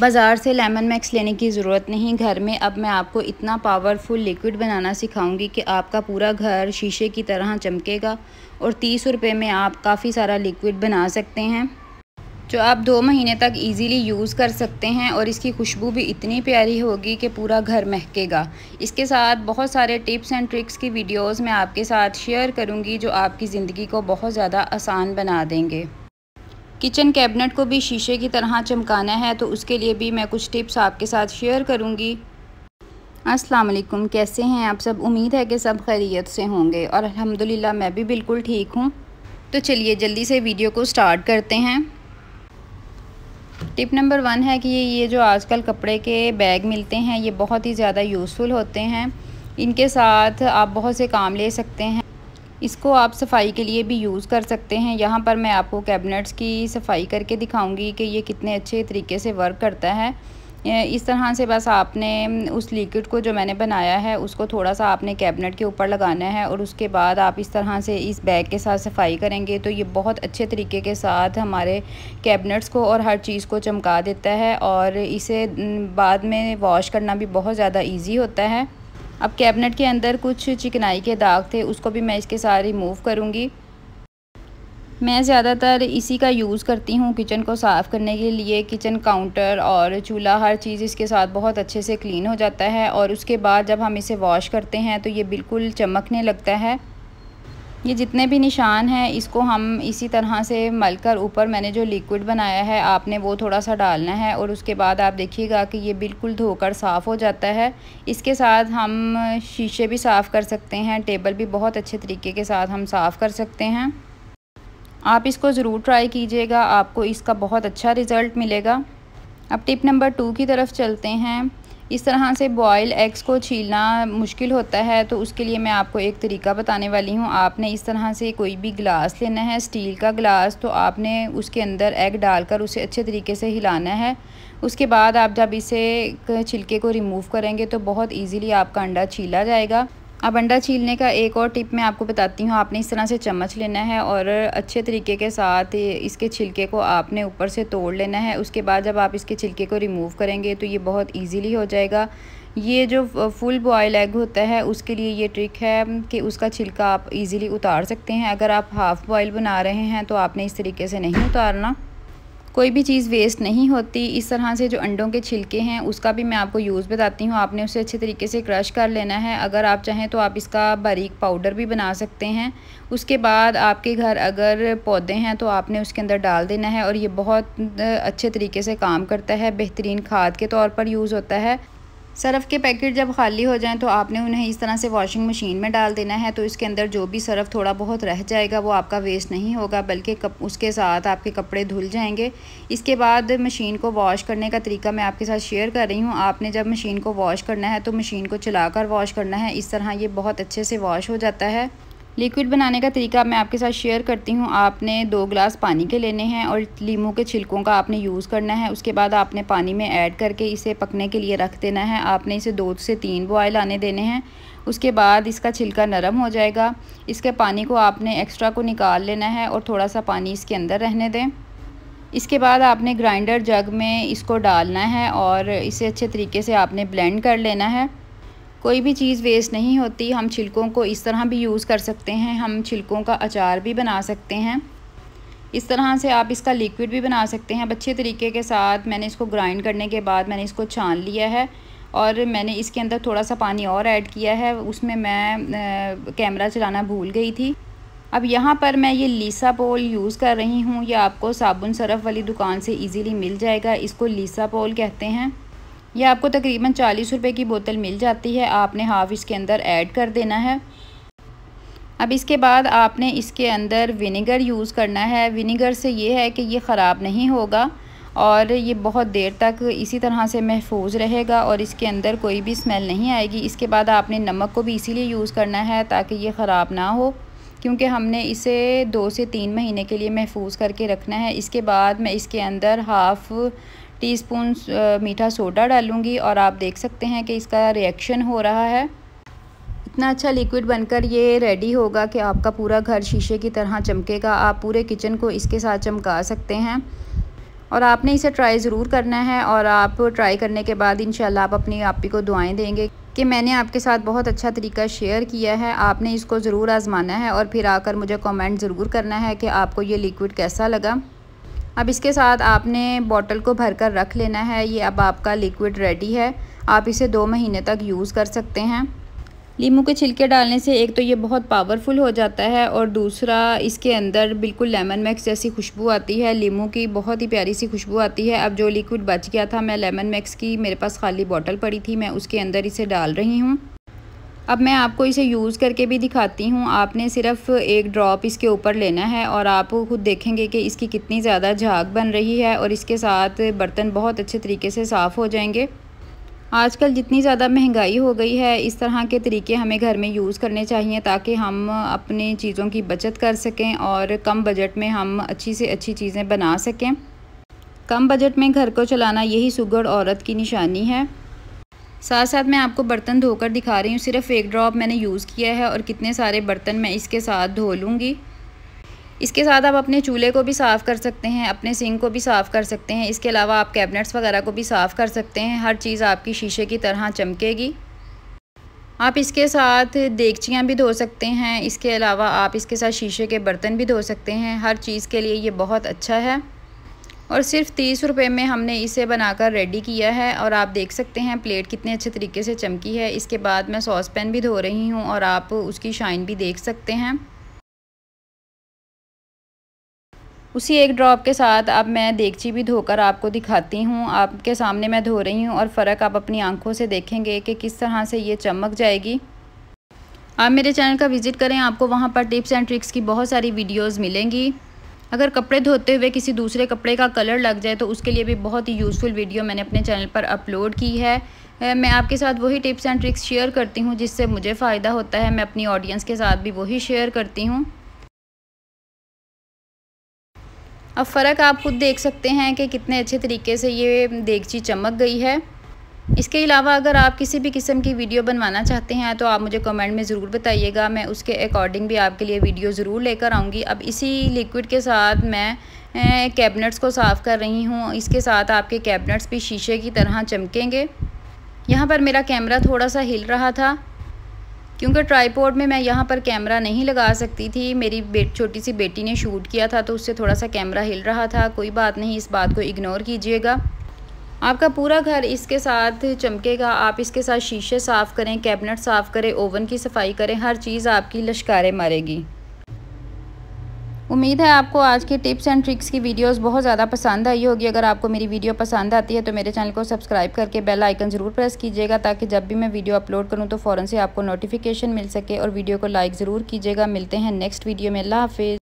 बाज़ार से lemon max लेने की ज़रूरत नहीं। घर में अब मैं आपको इतना पावरफुल लिक्विड बनाना सिखाऊंगी कि आपका पूरा घर शीशे की तरह चमकेगा और 30 रुपए में आप काफ़ी सारा लिक्विड बना सकते हैं जो आप 2 महीने तक इजीली यूज़ कर सकते हैं और इसकी खुशबू भी इतनी प्यारी होगी कि पूरा घर महकेगा। इसके साथ बहुत सारे टिप्स एंड ट्रिक्स की वीडियोस मैं आपके साथ शेयर करूंगी जो आपकी ज़िंदगी को बहुत ज़्यादा आसान बना देंगे। किचन कैबिनेट को भी शीशे की तरह चमकाना है तो उसके लिए भी मैं कुछ टिप्स आपके साथ शेयर करूँगी। अस्सलाम वालेकुम, कैसे हैं आप सब? उम्मीद है कि सब खैरियत से होंगे और अल्हम्दुलिल्लाह मैं भी बिल्कुल ठीक हूँ। तो चलिए जल्दी से वीडियो को स्टार्ट करते हैं। टिप नंबर 1 है कि ये जो आजकल कपड़े के बैग मिलते हैं ये बहुत ही ज़्यादा यूज़फुल होते हैं। इनके साथ आप बहुत से काम ले सकते हैं। इसको आप सफ़ाई के लिए भी यूज़ कर सकते हैं। यहाँ पर मैं आपको कैबिनेट्स की सफ़ाई करके दिखाऊंगी कि ये कितने अच्छे तरीके से वर्क करता है। इस तरह से बस आपने उस लिक्विड को जो मैंने बनाया है उसको थोड़ा सा आपने कैबिनेट के ऊपर लगाना है और उसके बाद आप इस तरह से इस बैग के साथ सफ़ाई करेंगे तो ये बहुत अच्छे तरीके के साथ हमारे कैबिनेट्स को और हर चीज़ को चमका देता है और इसे बाद में वॉश करना भी बहुत ज़्यादा ईजी होता है। अब कैबिनेट के अंदर कुछ चिकनाई के दाग थे उसको भी मैं इसके साथ रिमूव करूँगी। मैं ज़्यादातर इसी का यूज़ करती हूँ किचन को साफ़ करने के लिए। किचन काउंटर और चूल्हा हर चीज़ इसके साथ बहुत अच्छे से क्लीन हो जाता है और उसके बाद जब हम इसे वॉश करते हैं तो ये बिल्कुल चमकने लगता है। ये जितने भी निशान हैं इसको हम इसी तरह से मलकर ऊपर मैंने जो लिक्विड बनाया है आपने वो थोड़ा सा डालना है और उसके बाद आप देखिएगा कि ये बिल्कुल धोकर साफ़ हो जाता है। इसके साथ हम शीशे भी साफ़ कर सकते हैं, टेबल भी बहुत अच्छे तरीके के साथ हम साफ़ कर सकते हैं। आप इसको ज़रूर ट्राई कीजिएगा, आपको इसका बहुत अच्छा रिज़ल्ट मिलेगा। अब टिप नंबर 2 की तरफ चलते हैं। इस तरह से बॉयल एग्स को छीलना मुश्किल होता है तो उसके लिए मैं आपको एक तरीका बताने वाली हूँ। आपने इस तरह से कोई भी गिलास लेना है, स्टील का गिलास, तो आपने उसके अंदर एग डालकर उसे अच्छे तरीके से हिलाना है। उसके बाद आप जब इसे छिलके को रिमूव करेंगे तो बहुत ईजीली आपका अंडा छीला जाएगा। अब अंडा छीलने का एक और टिप मैं आपको बताती हूँ। आपने इस तरह से चम्मच लेना है और अच्छे तरीके के साथ इसके छिलके को आपने ऊपर से तोड़ लेना है। उसके बाद जब आप इसके छिलके को रिमूव करेंगे तो ये बहुत इजीली हो जाएगा। ये जो फुल बॉयल एग होता है उसके लिए ये ट्रिक है कि उसका छिलका आप इजीली उतार सकते हैं। अगर आप हाफ़ बॉयल बना रहे हैं तो आपने इस तरीके से नहीं उतारना। कोई भी चीज़ वेस्ट नहीं होती। इस तरह से जो अंडों के छिलके हैं उसका भी मैं आपको यूज़ बताती हूँ। आपने उसे अच्छे तरीके से क्रश कर लेना है। अगर आप चाहें तो आप इसका बारीक पाउडर भी बना सकते हैं। उसके बाद आपके घर अगर पौधे हैं तो आपने उसके अंदर डाल देना है और ये बहुत अच्छे तरीके से काम करता है, बेहतरीन खाद के तौर पर यूज़ होता है। सर्फ़ के पैकेट जब खाली हो जाएं तो आपने उन्हें इस तरह से वॉशिंग मशीन में डाल देना है तो इसके अंदर जो भी सर्फ़ थोड़ा बहुत रह जाएगा वो आपका वेस्ट नहीं होगा बल्कि उसके साथ आपके कपड़े धुल जाएंगे। इसके बाद मशीन को वॉश करने का तरीका मैं आपके साथ शेयर कर रही हूँ। आपने जब मशीन को वॉश करना है तो मशीन को चलाकर वॉश करना है। इस तरह ये बहुत अच्छे से वॉश हो जाता है। लिक्विड बनाने का तरीका मैं आपके साथ शेयर करती हूँ। आपने 2 गिलास पानी के लेने हैं और लीमू के छिलकों का आपने यूज़ करना है। उसके बाद आपने पानी में ऐड करके इसे पकने के लिए रख देना है। आपने इसे 2 से 3 बॉयल आने देने हैं। उसके बाद इसका छिलका नरम हो जाएगा। इसके पानी को आपने एक्स्ट्रा को निकाल लेना है और थोड़ा सा पानी इसके अंदर रहने दें। इसके बाद आपने ग्राइंडर जग में इसको डालना है और इसे अच्छे तरीके से आपने ब्लेंड कर लेना है। कोई भी चीज़ वेस्ट नहीं होती। हम छिलकों को इस तरह भी यूज़ कर सकते हैं, हम छिलकों का अचार भी बना सकते हैं। इस तरह से आप इसका लिक्विड भी बना सकते हैं। अच्छे तरीके के साथ मैंने इसको ग्राइंड करने के बाद मैंने इसको छान लिया है और मैंने इसके अंदर थोड़ा सा पानी और ऐड किया है। उसमें मैं कैमरा चलाना भूल गई थी। अब यहाँ पर मैं ये लेसापोल यूज़ कर रही हूँ। ये आपको साबुन सरफ़ वाली दुकान से ईज़िली मिल जाएगा। इसको लेसापोल कहते हैं। यह आपको तकरीबन 40 रुपए की बोतल मिल जाती है। आपने हाफ़ इसके अंदर ऐड कर देना है। अब इसके बाद आपने इसके अंदर विनेगर यूज़ करना है। विनेगर से ये है कि ये ख़राब नहीं होगा और ये बहुत देर तक इसी तरह से महफूज रहेगा और इसके अंदर कोई भी स्मेल नहीं आएगी। इसके बाद आपने नमक को भी इसीलिए यूज़ करना है ताकि ये ख़राब ना हो, क्योंकि हमने इसे 2 से 3 महीने के लिए महफूज करके रखना है। इसके बाद मैं इसके अंदर हाफ़ टीस्पून मीठा सोडा डालूंगी और आप देख सकते हैं कि इसका रिएक्शन हो रहा है। इतना अच्छा लिक्विड बनकर ये रेडी होगा कि आपका पूरा घर शीशे की तरह चमकेगा। आप पूरे किचन को इसके साथ चमका सकते हैं। और आपने इसे ट्राई ज़रूर करना है। और आप ट्राई करने के बाद इंशाल्लाह आप अपनी आप ही को दुआएं देंगे कि मैंने आपके साथ बहुत अच्छा तरीका शेयर किया है, आपने इसको ज़रूर आज़माना है और फिर आकर मुझे कमेंट ज़रूर करना है कि आपको ये लिक्विड कैसा लगा। अब इसके साथ आपने बॉटल को भर कर रख लेना है। ये अब आपका लिक्विड रेडी है, आप इसे 2 महीने तक यूज़ कर सकते हैं। लीमू के छिलके डालने से एक तो ये बहुत पावरफुल हो जाता है और दूसरा इसके अंदर बिल्कुल लेमन मैक्स जैसी खुशबू आती है, लीमू की बहुत ही प्यारी सी खुशबू आती है। अब जो लिक्विड बच गया था, मैं लेमन मैक्स की मेरे पास खाली बॉटल पड़ी थी, मैं उसके अंदर इसे डाल रही हूँ। अब मैं आपको इसे यूज़ करके भी दिखाती हूँ। आपने सिर्फ़ 1 ड्रॉप इसके ऊपर लेना है और आप खुद देखेंगे कि इसकी कितनी ज़्यादा झाग बन रही है और इसके साथ बर्तन बहुत अच्छे तरीके से साफ़ हो जाएंगे। आजकल जितनी ज़्यादा महंगाई हो गई है, इस तरह के तरीके हमें घर में यूज़ करने चाहिए ताकि हम अपने चीज़ों की बचत कर सकें और कम बजट में हम अच्छी से अच्छी चीज़ें बना सकें। कम बजट में घर को चलाना यही सुगढ़ औरत की निशानी है। साथ साथ मैं आपको बर्तन धोकर दिखा रही हूँ। सिर्फ़ 1 ड्रॉप मैंने यूज़ किया है और कितने सारे बर्तन मैं इसके साथ धो लूँगी। इसके साथ आप अपने चूल्हे को भी साफ़ कर सकते हैं, अपने सिंक को भी साफ़ कर सकते हैं, इसके अलावा आप कैबिनेट्स वगैरह को भी साफ़ कर सकते हैं। हर चीज़ आपकी शीशे की तरह चमकेगी। आप इसके साथ देगचियाँ भी धो सकते हैं, इसके अलावा आप इसके साथ शीशे के बर्तन भी धो सकते हैं। हर चीज़ के लिए ये बहुत अच्छा है और सिर्फ 30 रुपये में हमने इसे बनाकर रेडी किया है। और आप देख सकते हैं प्लेट कितने अच्छे तरीके से चमकी है। इसके बाद मैं सॉस पैन भी धो रही हूँ और आप उसकी शाइन भी देख सकते हैं। उसी 1 ड्रॉप के साथ अब मैं देगची भी धोकर आपको दिखाती हूँ। आपके सामने मैं धो रही हूँ और फ़र्क आप अपनी आंखों से देखेंगे कि किस तरह से ये चमक जाएगी। आप मेरे चैनल का विज़िट करें, आपको वहाँ पर टिप्स एंड ट्रिक्स की बहुत सारी वीडियोस मिलेंगी। अगर कपड़े धोते हुए किसी दूसरे कपड़े का कलर लग जाए तो उसके लिए भी बहुत ही यूज़फुल वीडियो मैंने अपने चैनल पर अपलोड की है। मैं आपके साथ वही टिप्स एंड ट्रिक्स शेयर करती हूँ जिससे मुझे फ़ायदा होता है, मैं अपनी ऑडियंस के साथ भी वही शेयर करती हूँ। अब फ़र्क आप खुद देख सकते हैं कि कितने अच्छे तरीके से ये देगची चमक गई है। इसके अलावा अगर आप किसी भी किस्म की वीडियो बनवाना चाहते हैं तो आप मुझे कमेंट में ज़रूर बताइएगा, मैं उसके अकॉर्डिंग भी आपके लिए वीडियो ज़रूर लेकर आऊँगी। अब इसी लिक्विड के साथ मैं कैबिनेट्स को साफ़ कर रही हूँ। इसके साथ आपके कैबिनेट्स भी शीशे की तरह चमकेंगे। यहाँ पर मेरा कैमरा थोड़ा सा हिल रहा था क्योंकि ट्राईपोड में मैं यहाँ पर कैमरा नहीं लगा सकती थी। मेरी छोटी सी बेटी ने शूट किया था तो उससे थोड़ा सा कैमरा हिल रहा था। कोई बात नहीं, इस बात को इग्नोर कीजिएगा। आपका पूरा घर इसके साथ चमकेगा। आप इसके साथ शीशे साफ़ करें, कैबिनेट साफ़ करें, ओवन की सफ़ाई करें, हर चीज़ आपकी लश्कारें मारेगी। उम्मीद है आपको आज की टिप्स एंड ट्रिक्स की वीडियोस बहुत ज़्यादा पसंद आई होगी। अगर आपको मेरी वीडियो पसंद आती है तो मेरे चैनल को सब्सक्राइब करके बेल आइकन ज़रूर प्रेस कीजिएगा ताकि जब भी मैं वीडियो अपलोड करूं तो फ़ौरन से आपको नोटिफिकेशन मिल सके। और वीडियो को लाइक ज़रूर कीजिएगा। मिलते हैं नेक्स्ट वीडियो में। अल्लाह हाफिज़।